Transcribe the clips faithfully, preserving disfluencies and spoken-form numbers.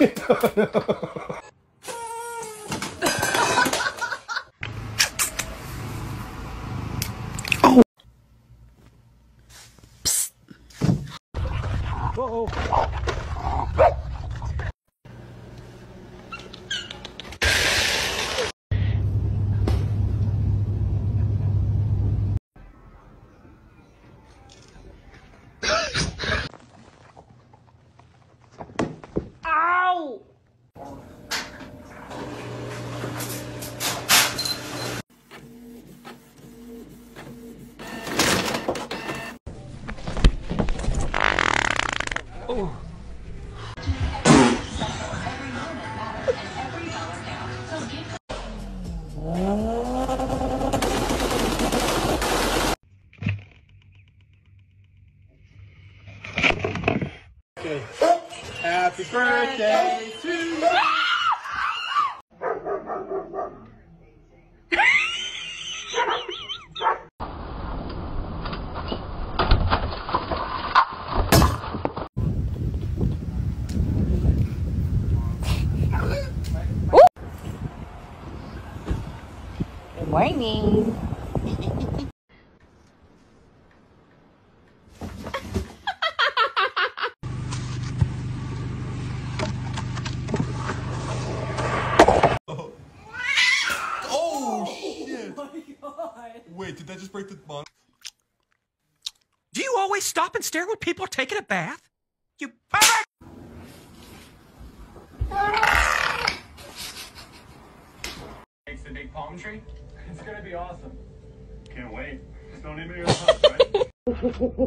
No. Oh. Psst. Whoa. Oh. Okay. Happy birthday to you. Morning. Oh. Oh shit. Oh my God. Wait, did that just break the bond? Do you always stop and stare when people are taking a bath? You Makes the big palm tree? It's gonna be awesome. Can't wait. Just don't need me to go, right?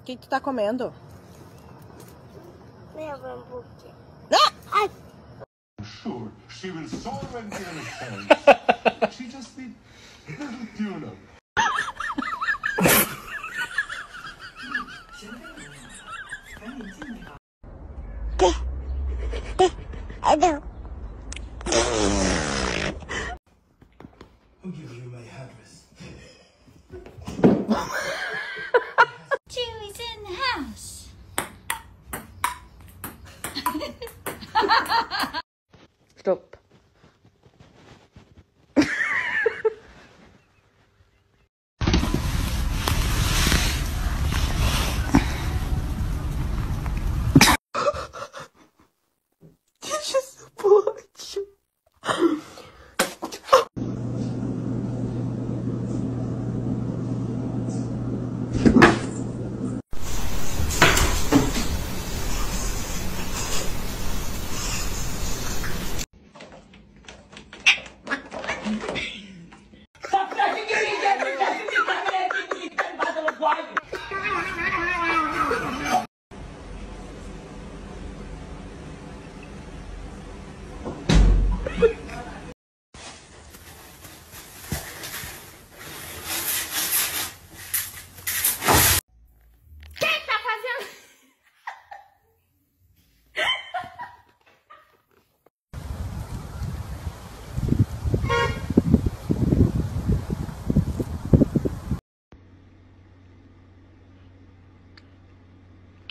O que tu tá comendo? Meu hambúrguer. Ah! Sure, she will soar when she understands. She just needs little tuna. I do. I'll give you my address. Stop. Я сейчас плачу.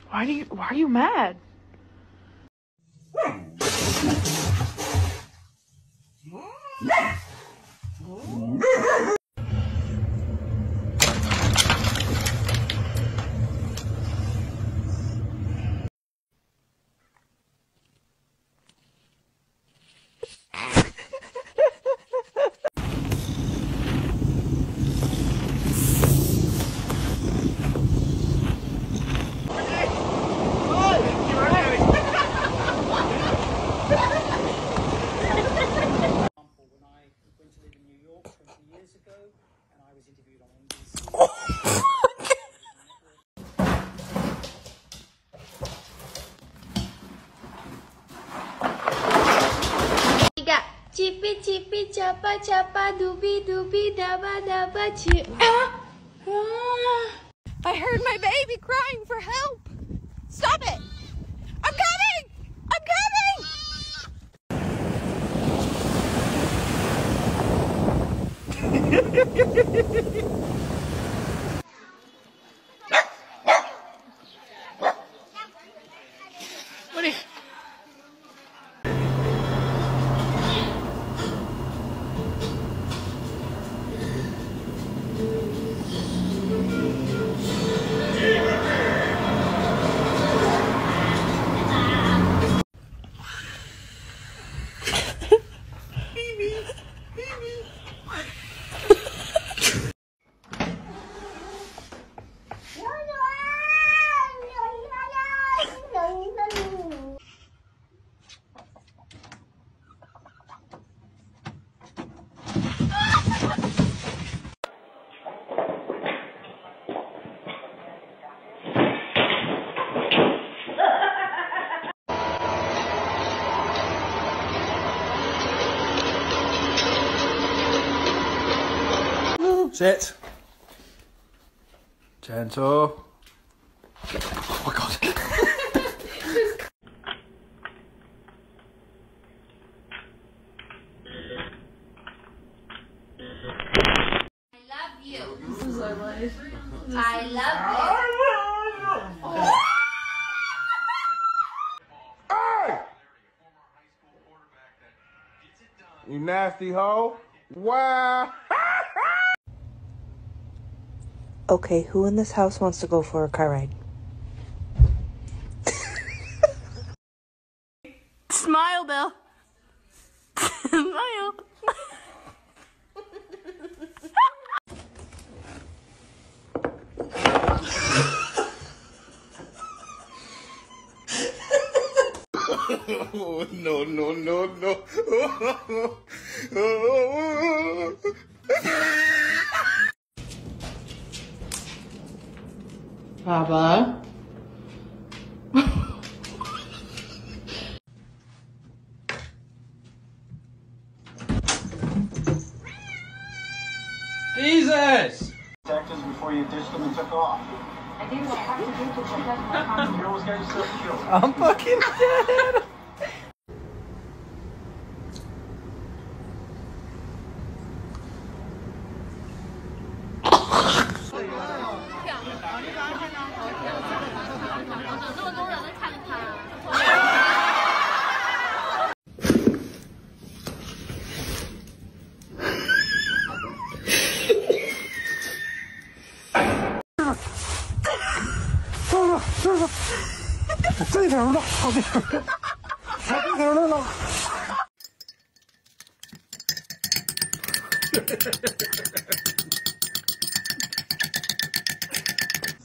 Why do you, why are you mad? Years ago Chippy chippy chapa chapa dooby dooby daba daba chip. Ah! Ah! I heard my baby crying for help. Stop it! I'm coming! I'm coming! What are you? Sit. Gentle. Oh my God. I love you. This is like life. I love you. Oh. Hey! You nasty hoe. Wow. Okay, who in this house wants to go for a car ride? Smile, Bill. Smile. Oh, no, no, no, no. Papa. Jesus! Practice before you ditched them and took off. I think we'll have to do to check out my house. You almost got yourself killed. I'm fucking dead!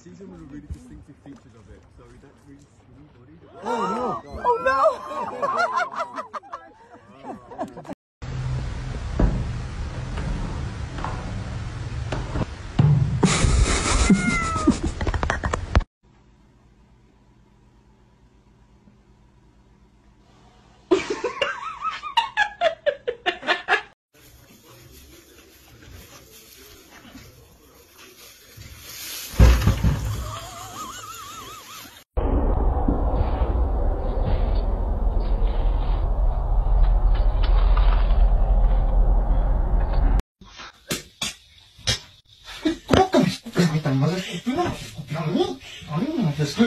Season was a really distinctive feature of it, so we don't really see anybody. Oh no! Oh no!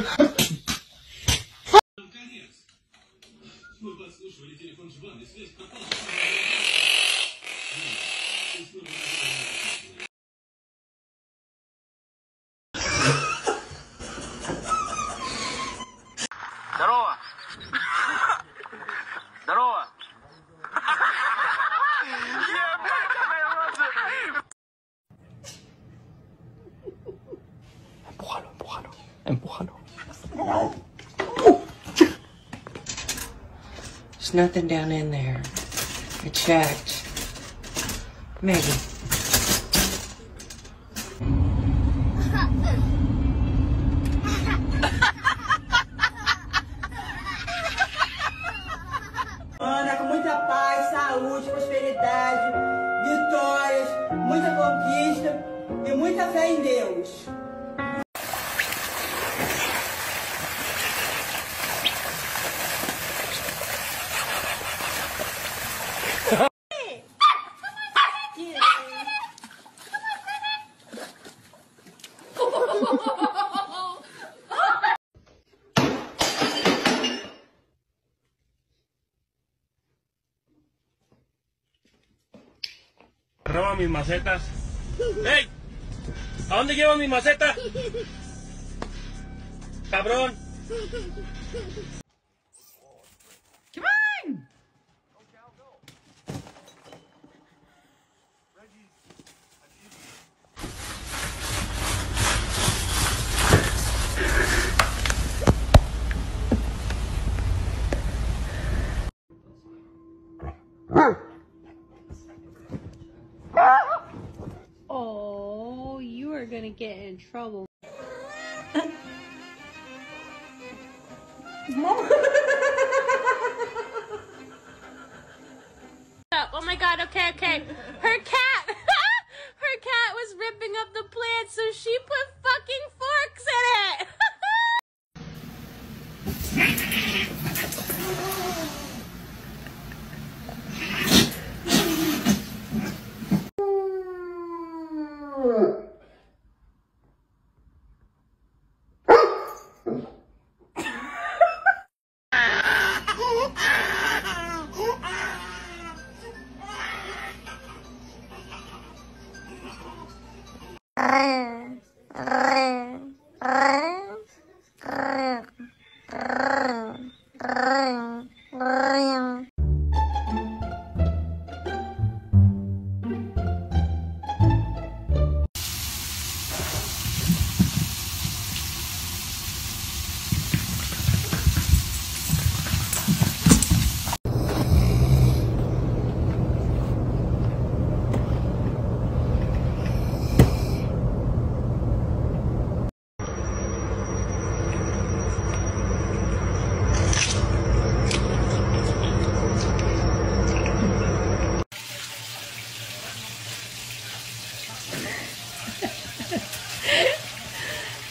Здорово! Здорово! Empújalo, empújalo, empújalo. There's nothing down in there. I checked. Maybe. Ana, com muita paz, saúde. saúde, prosperidade, vitórias, muita conquista e muita fé em Deus. Roban mis macetas. ¡Ey! ¿A dónde llevan mi maceta? ¡Cabrón! ¡Come on! Gonna get in trouble. Oh my god, okay, okay. Her cat, her cat was ripping up the plant, so she put fucking forks in it!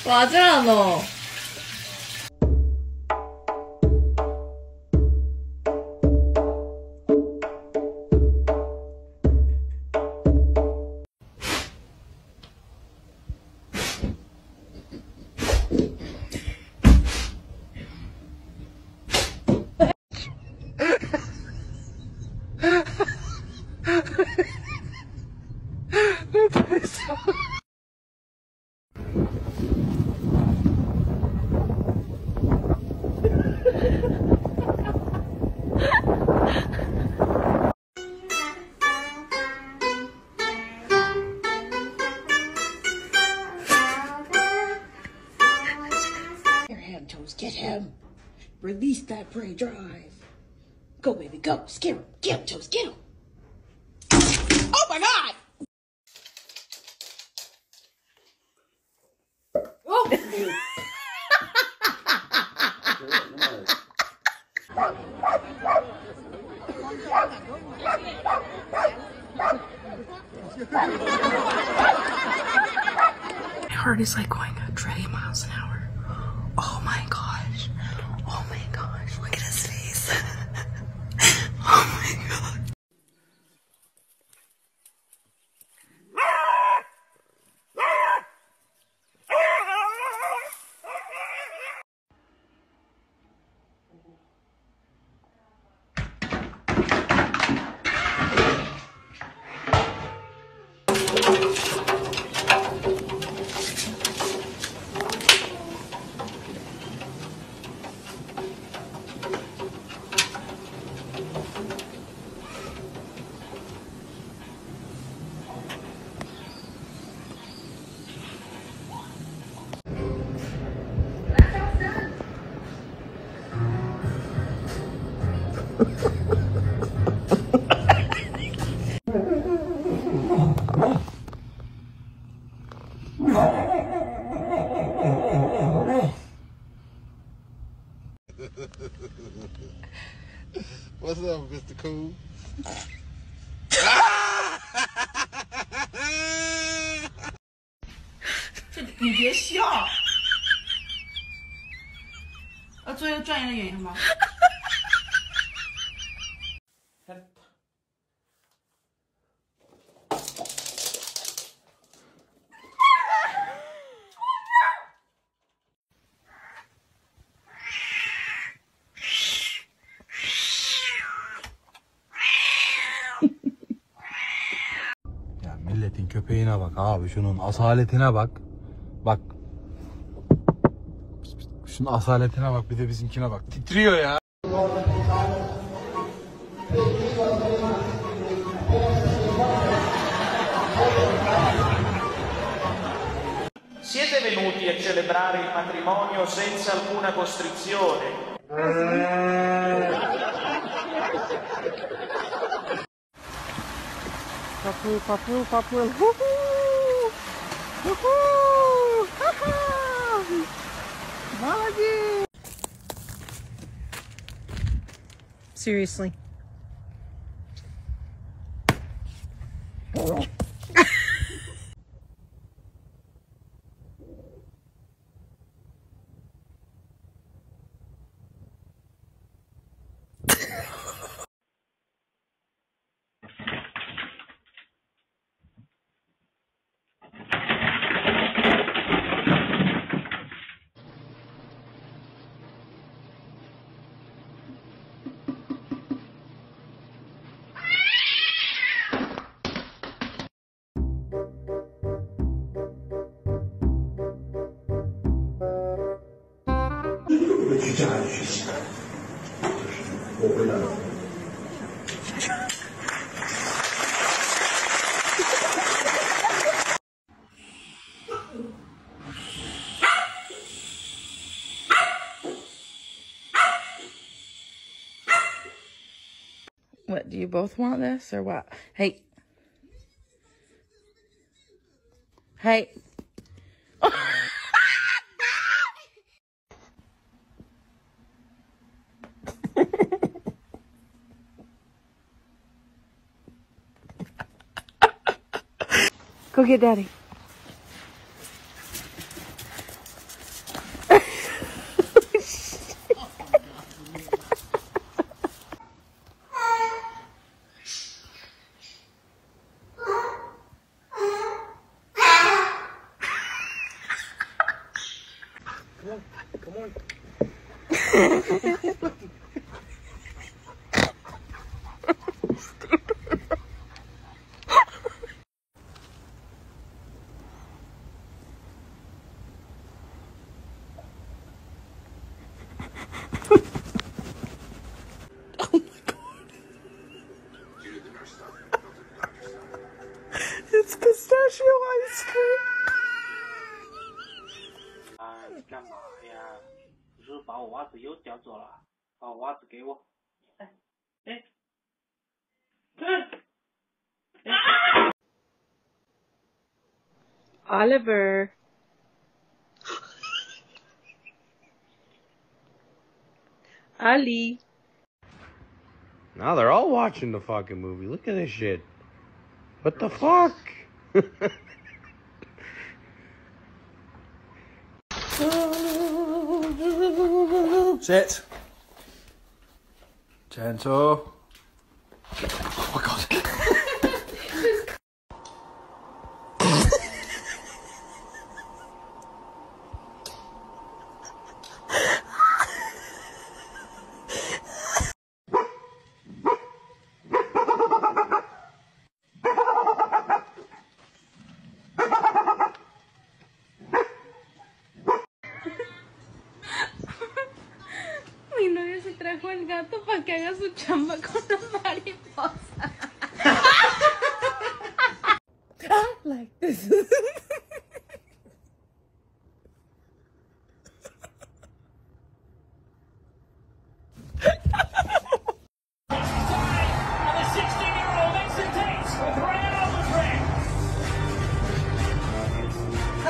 맞아, 너. Get him! Release that prey drive! Go, baby, go! Scare him! Get him, Toast! Get him! Oh my god! My heart is like going treading miles an hour. Oh my gosh. Oh my gosh. Look at his face. Oh my god. What's up, Mister Cool?你别笑！要做一个专业的演员吗？Ya milletin köpeğine bak abi, şunun asaletine bak. Bak. Şunun asaletine bak, bir de bizimkine bak. Titriyor ya. Siete venuti a celebrare il matrimonio senza alcuna costrizione. Papul, papul, papul. Seriously. What, do you both want this or what? Hey. Hey. Go get Daddy. Come on, come on. It's pistachio ice cream. 啊，你干嘛呀？你是不是把我袜子又叼走了？把我袜子给我。哎，哎，哎。Oliver. Ali. Now they're all watching the fucking movie. Look at this shit. What the fuck? Sit. Gentle. Oh my god. Trajo el gato para que haga su chamba con la mariposa. Like this. How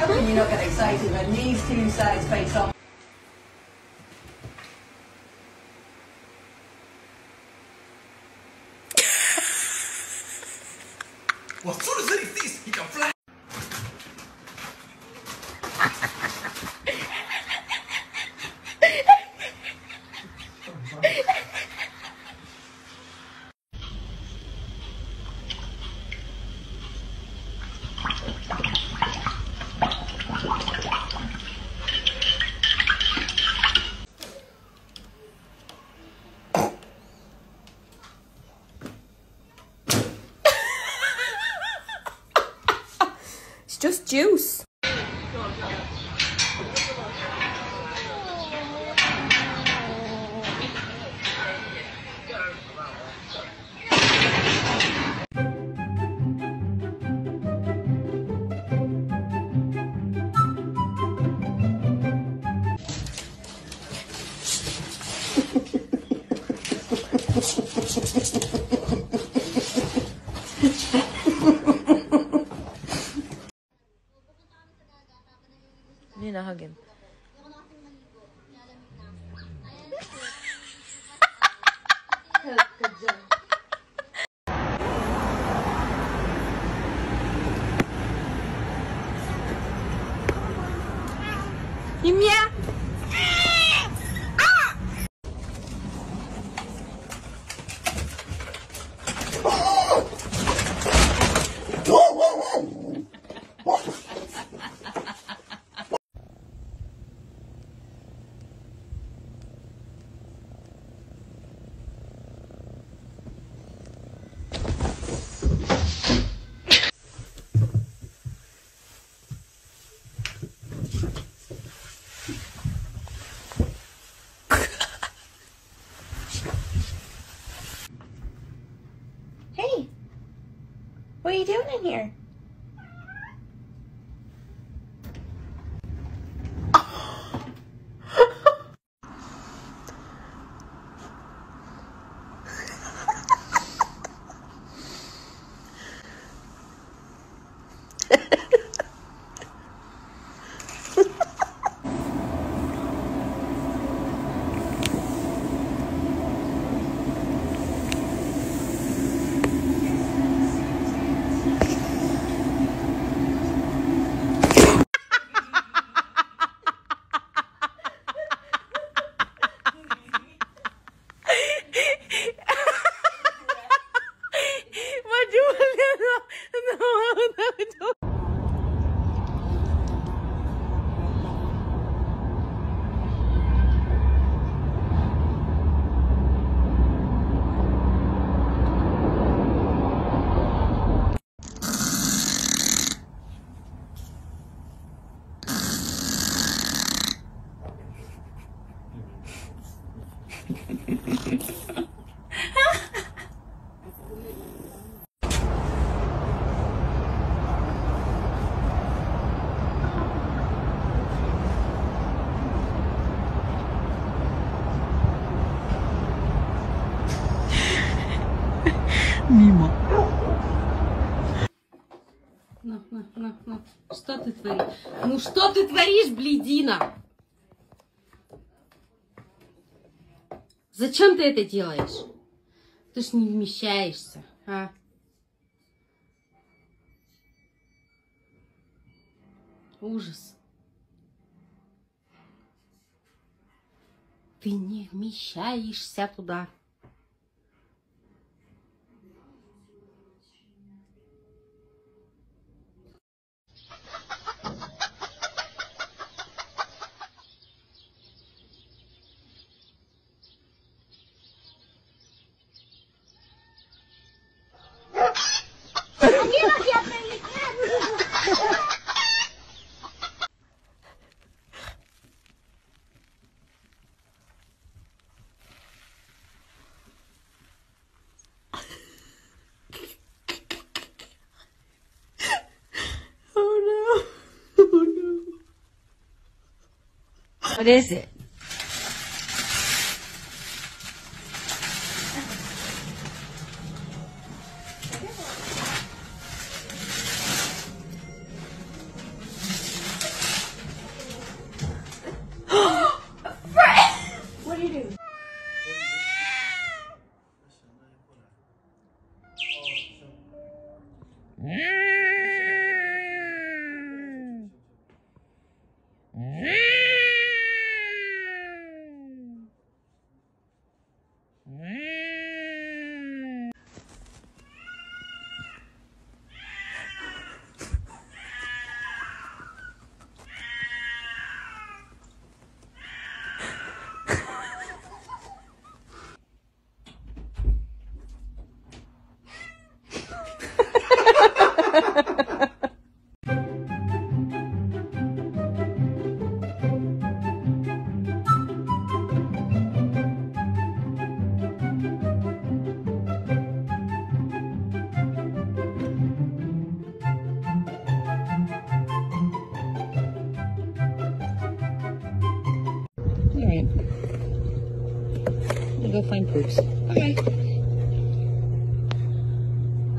can you not get excited when these two sides face off? Well, as soon as he sees, he can fly. Just juice. Nina, hug him. You meow. What are you doing in here? Мимо. На, на, на, на. Что ты творишь? Ну что ты творишь, блядина? Зачем ты это делаешь? Ты ж не вмещаешься, а? Ужас. Ты не вмещаешься туда. What is it? What do you do? Mm. Go find poops. Okay.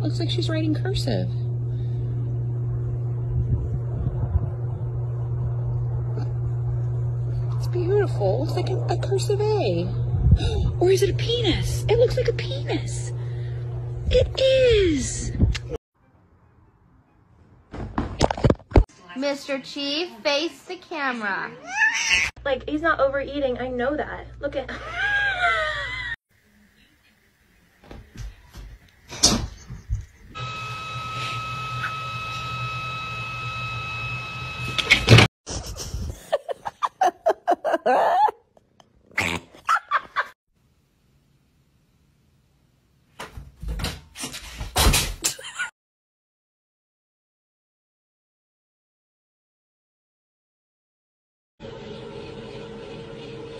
Looks like she's writing cursive. It's beautiful. Looks like a, a cursive A. Or is it a penis? It looks like a penis. It is. Mister Chief, face the camera. Like, he's not overeating. I know that. Look at.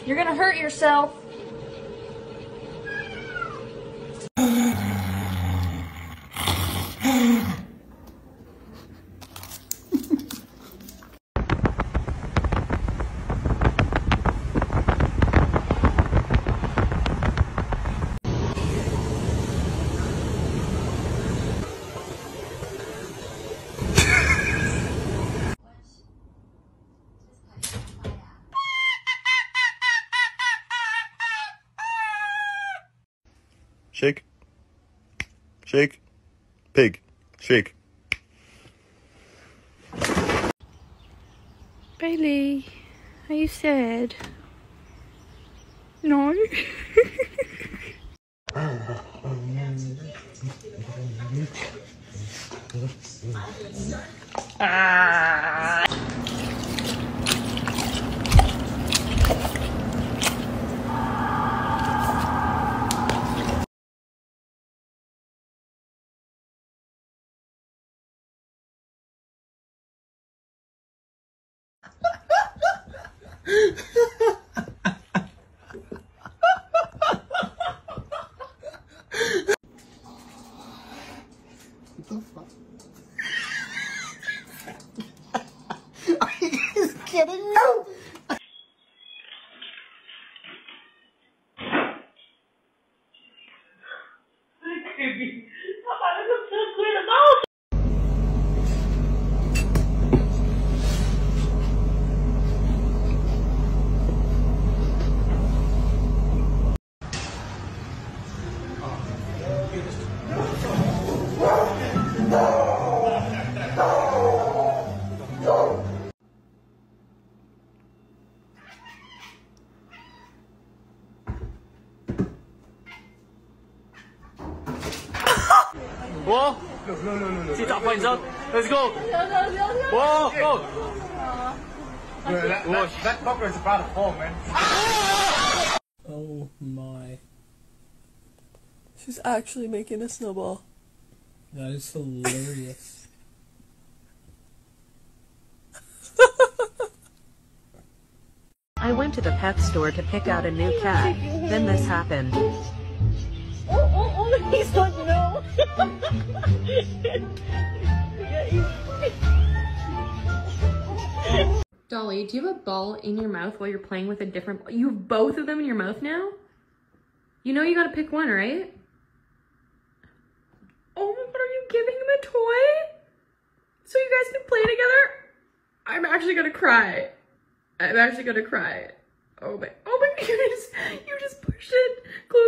You're gonna hurt yourself. Shake, shake, pig, shake. Bailey, are you sad? No. Ah. What the fuck? Are you just kidding me? No. Whoa! No, no, no, no. See top lines up. Let's go. No, no, no, no. Whoa! Go. Whoa. Dude, that, that, that fucker is about to fall, man. Oh my! She's actually making a snowball. That is hilarious. I went to the pet store to pick out a new cat. Then this happened. Oh, oh, oh! He's not. Dolly, do you have a ball in your mouth while you're playing with a different ball? You have both of them in your mouth now? You know you gotta pick one, right? Oh, but are you giving him a toy? So you guys can play together? I'm actually gonna cry. I'm actually gonna cry. Oh my, oh my goodness, you just pushed it close.